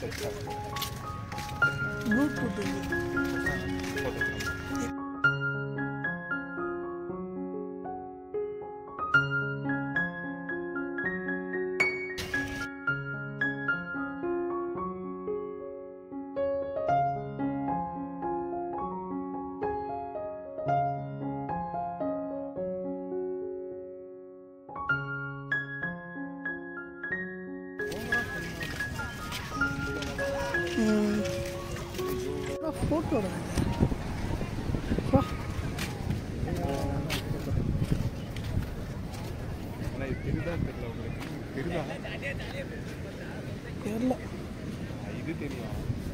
Good to do it. Photo.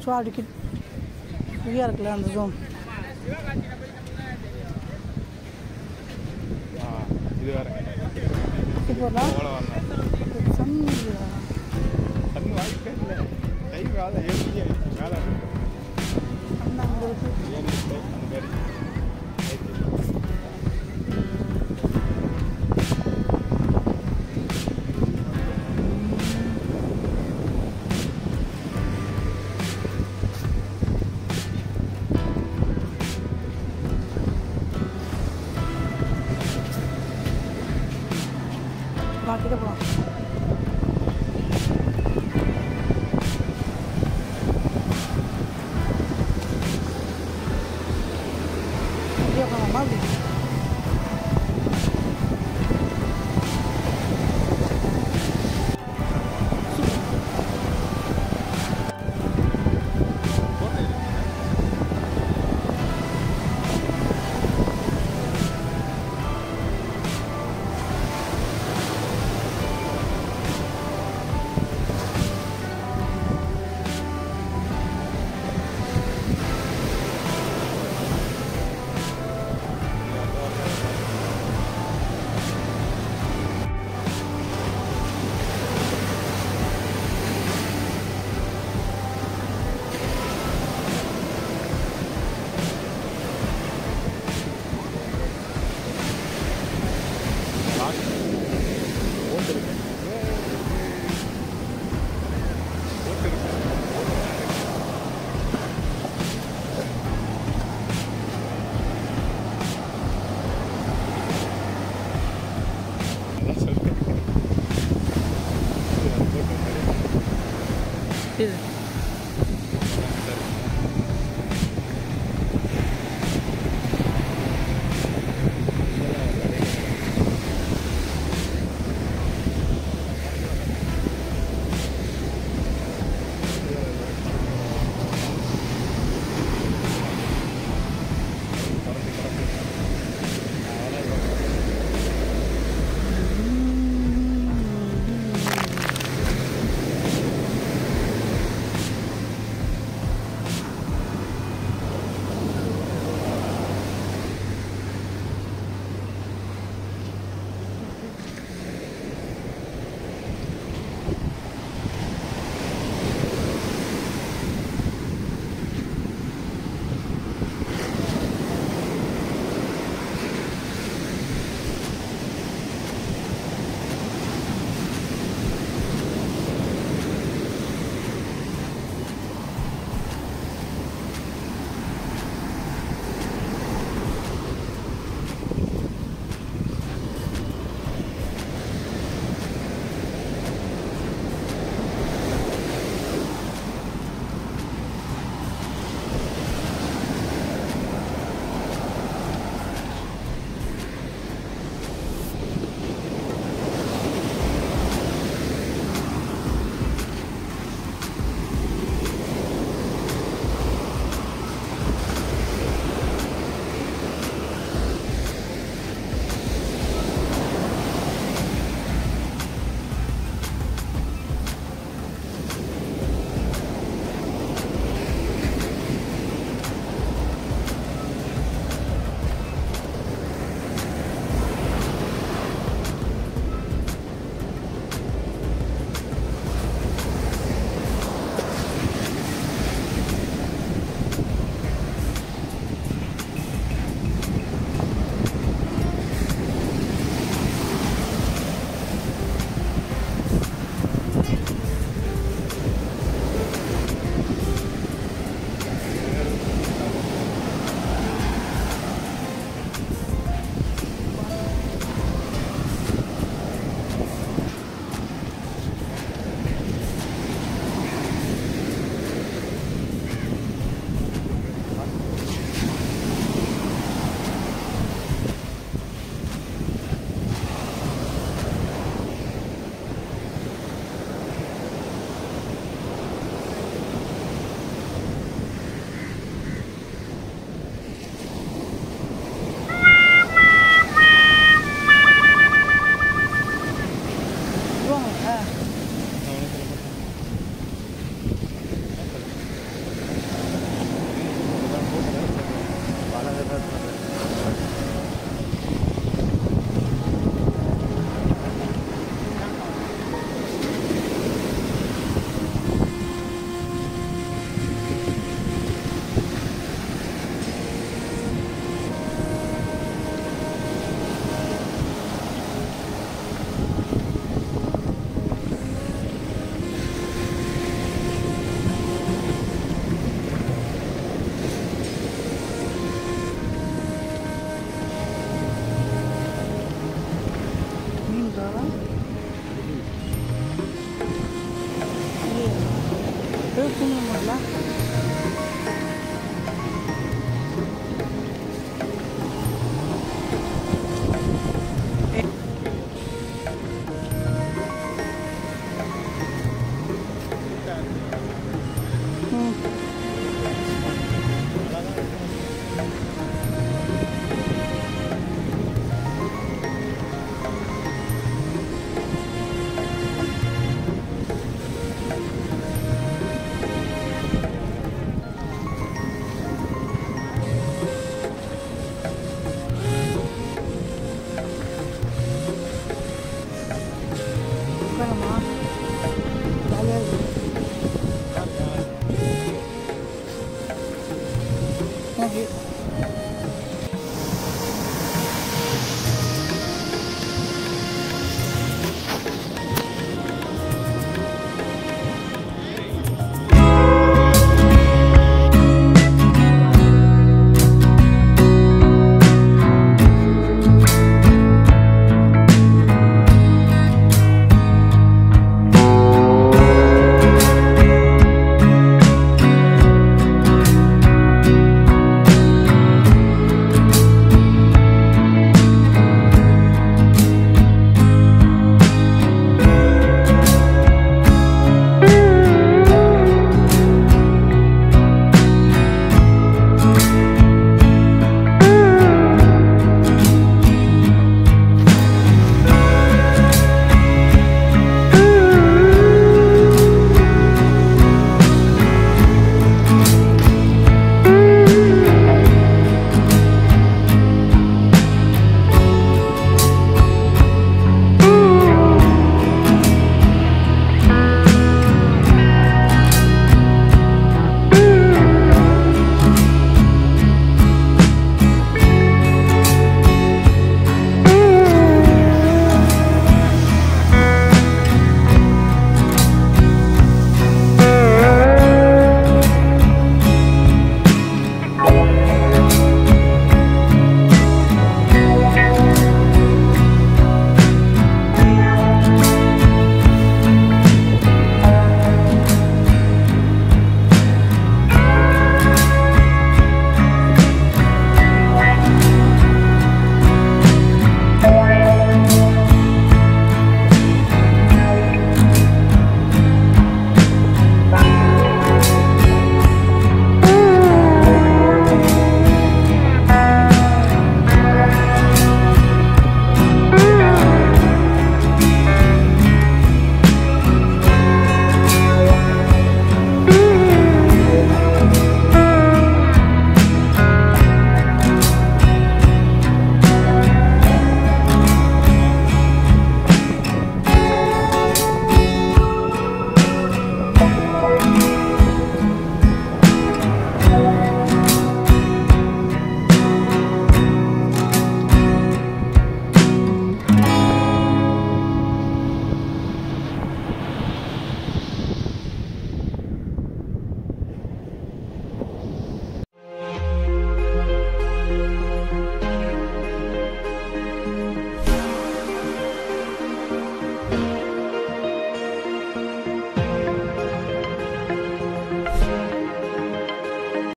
So I did. We are clear on the zone. Gracias.